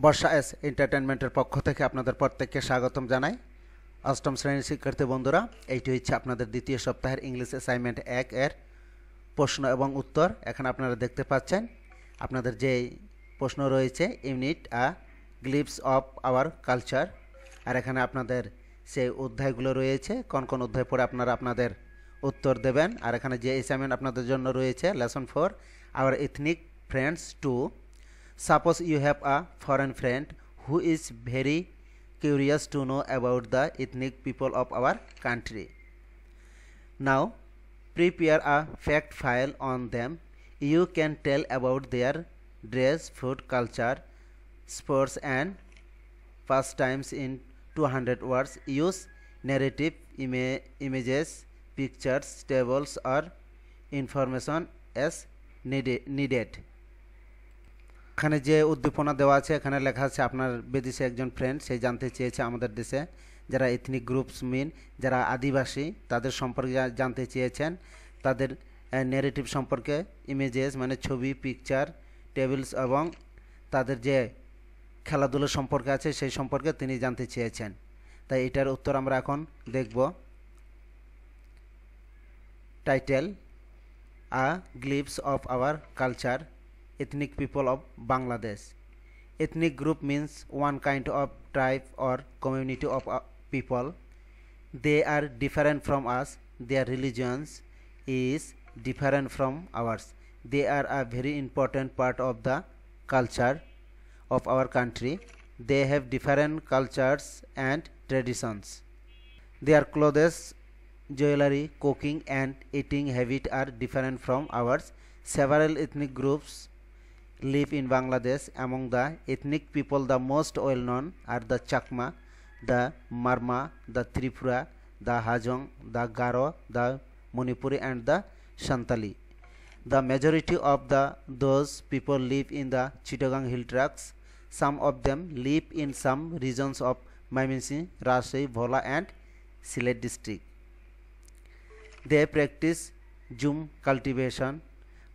बर्षा एस एंटारटेनमेंटर पक्ष अपन प्रत्येक के स्वागतम जानाई। अष्टम श्रेणी शिक्षार्थी बंधुरा ये अपन द्वितीय सप्ताह इंग्लिश असाइनमेंट एक एर प्रश्न एवं उत्तर एखे अपनारा देखते पाच्छेन। आपनादेर जे प्रश्न रयेछे unit a glimpse of our culture और एखाने आपनादेर से अध्यायगुलो रयेछे कौन कौन अध्याय पड़े अपनारा आपनादेर उत्तर देवें और एखाने जे असाइनमेंट आपनादेर जन्य रयेछे lesson 4 our ethnic friends two. Suppose you have a foreign friend who is very curious to know about the ethnic people of our country. Now, prepare a fact file on them. You can tell about their dress, food, culture, sports and pastimes in 200 words. Use narrative images, pictures, tables or information as needed. एखे जे उद्दीपना देवा है एखे लेखा है आपनर विदेशे एक friend से जानते चेहरे हमारे देशे जरा एथनिक ग्रुप्स मीन जरा आदिवासी तादेर सम्पर्के जानते चेयेछेन तादेर नेरेटिव सम्पर्के इमेजेस माने छवि पिक्चर टेबिल्स एवं तादेर जे खेलाधुला सम्पर्के आछे सेई सम्पर्के तिनि जानते चेयेछेन। ताई एटार उत्तर आमरा एखन देखब। Title a glimpse of our culture Ethnic people of Bangladesh. Ethnic group means one kind of tribe or community of people. They are different from us. Their religions is different from ours. They are a very important part of the culture of our country. They have different cultures and traditions. Their clothes, jewelry, cooking and eating habit are different from ours. Several ethnic groups live in Bangladesh. Among the ethnic people, the most well known are the Chakma, the Marma, the Tripura, the Hajong, the Garo, the Monipuri and the Shantali. The majority of those people live in the Chittagong hill tracts. Some of them live in some regions of Mymensingh, Rajshahi, Bhola and Sylhet district. They practice Jhum cultivation.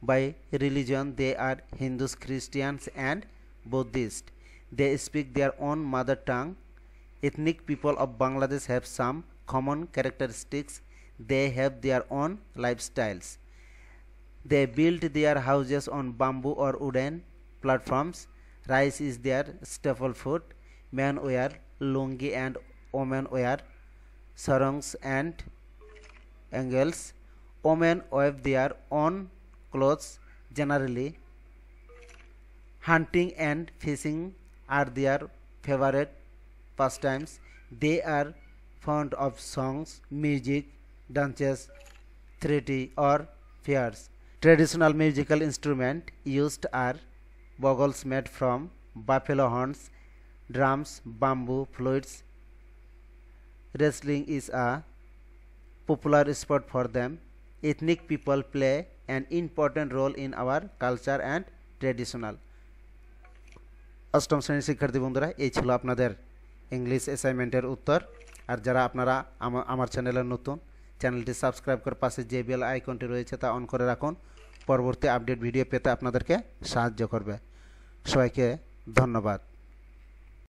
By religion, they are Hindus, Christians and Buddhists. They speak their own mother tongue. Ethnic people of Bangladesh have some common characteristics. They have their own lifestyles. They build their houses on bamboo or wooden platforms. Rice is their staple food. Men wear lungi and women wear sarongs and angels. Women weave their own clothes. Generally, hunting and fishing are their favorite pastimes. They are fond of songs, music, dances, treaty or fairs. Traditional musical instruments used are bugles made from buffalo horns, drums, bamboo, flutes. Wrestling is a popular sport for them. Ethnic people play an important role in our culture and traditional. अष्टम श्रेणी शिक्षार्थी बंधुरा ये छिलो आपनादेर English असाइनमेंटेर उत्तर। और जरा आपनारा आमार चैनेले नतून चैनलटी सबस्क्राइब कर पाशे जे बेल आइकनटी रयेछे ता अन करे राखुन। परवर्ती आपडेट भिडियो पेते आपनादेरके साहाय्य करबे। सबाइके धन्यवाद।